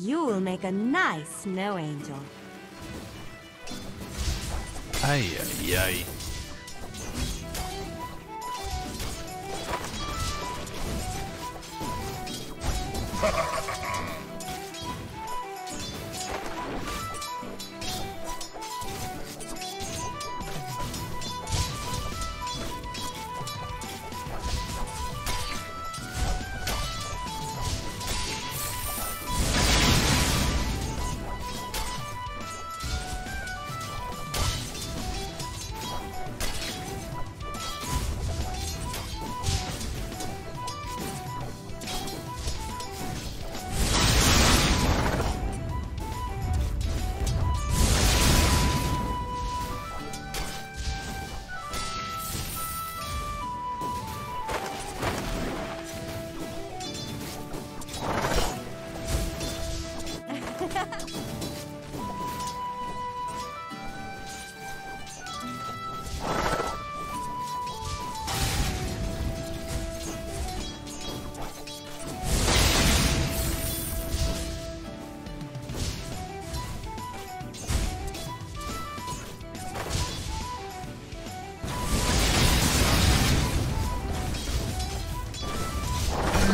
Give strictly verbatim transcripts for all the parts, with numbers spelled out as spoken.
You will make a nice snow angel. Ai, ai, ai.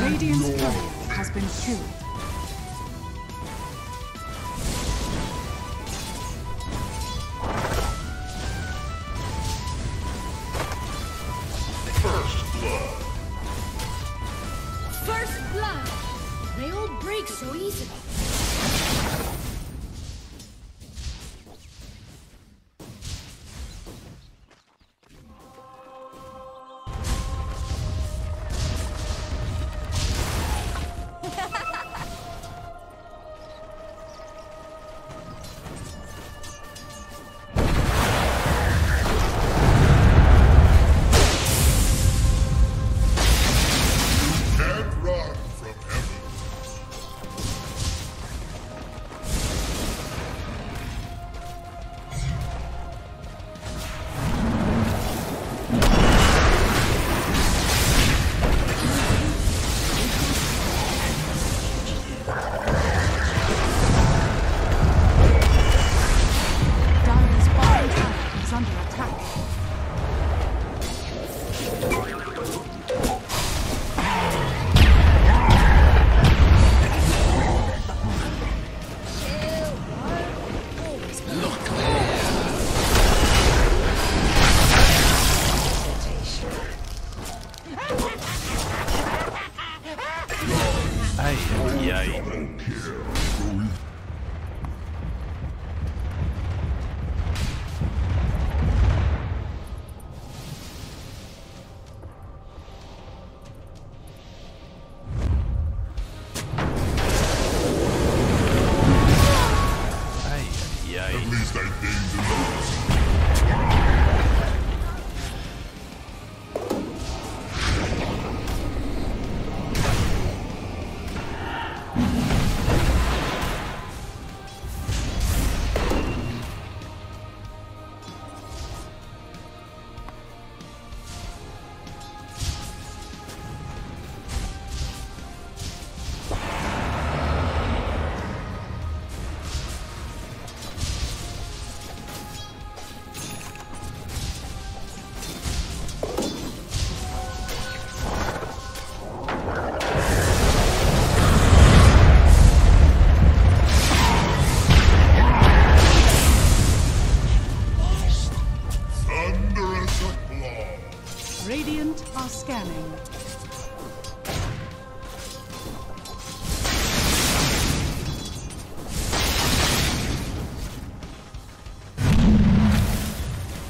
Radiant's turret has been killed.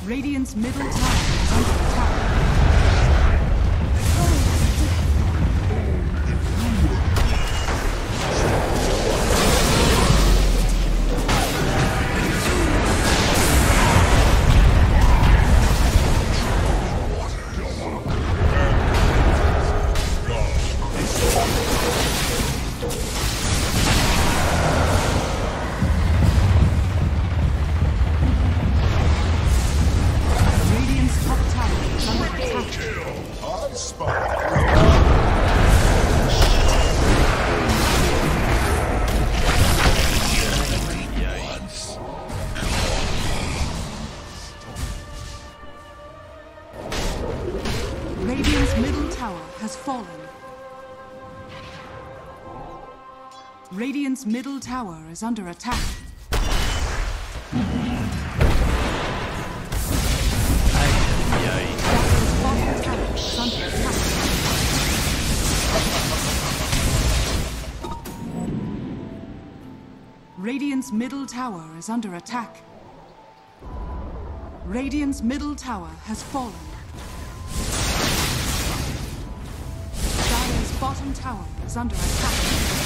Radiant's middle tower is under attack. Radiant's top tower Radiant's middle tower has fallen. Radiant's middle tower is under attack. Radiant's middle tower is under attack. Radiant's middle tower has fallen. Dire's bottom tower is under attack.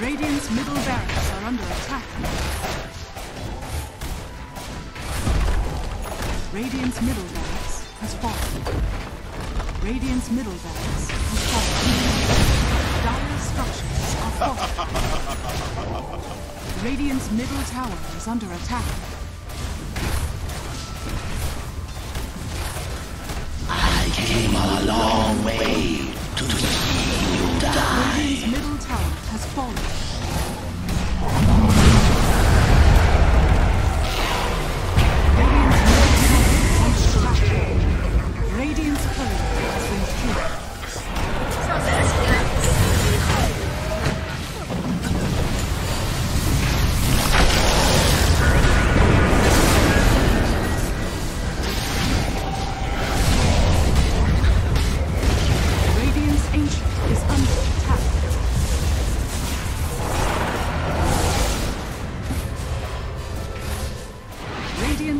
Radiant's middle barracks are under attack. Radiant's middle barracks has fallen. Radiant's middle barracks has fallen. Dire structures are falling. Radiant's middle tower is under attack. I came a long way to see you die. Radiant's middle tower has fallen.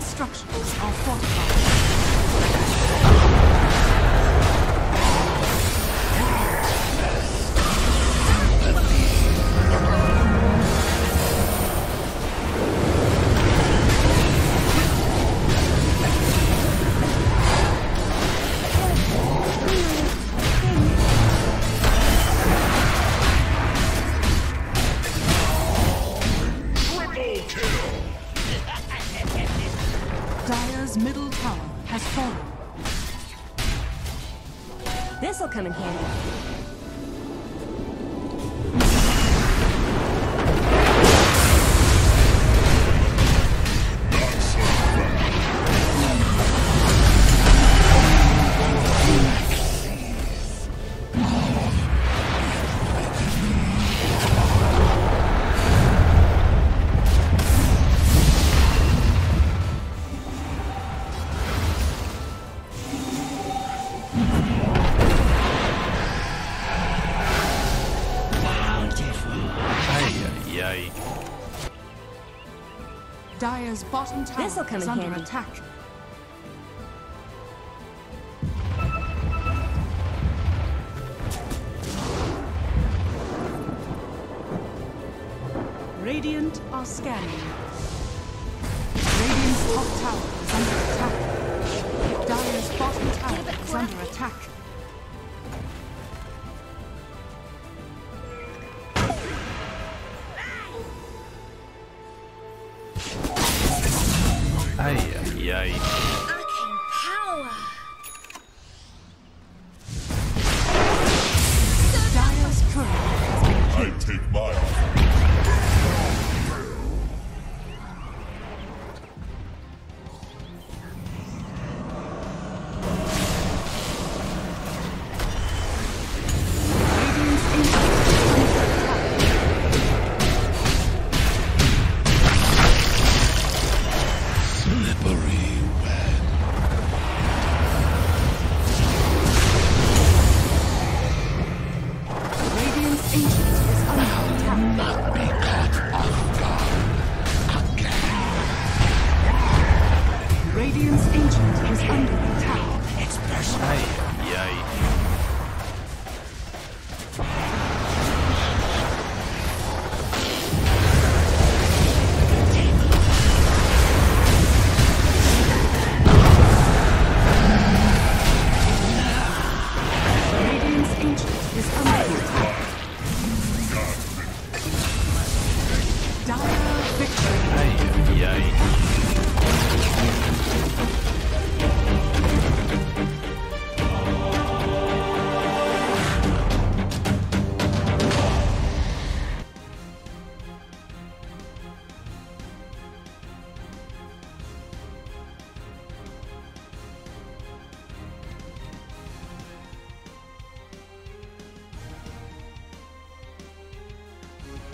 Structures are fortified. Triple kill! Dire's middle tower has fallen. This'll come in handy. Dire's bottom tower This'll come is in under handy. attack. Radiant are scanning. Radiant's top tower is under attack. Dire's bottom tower is under attack. Ay, ay, ay.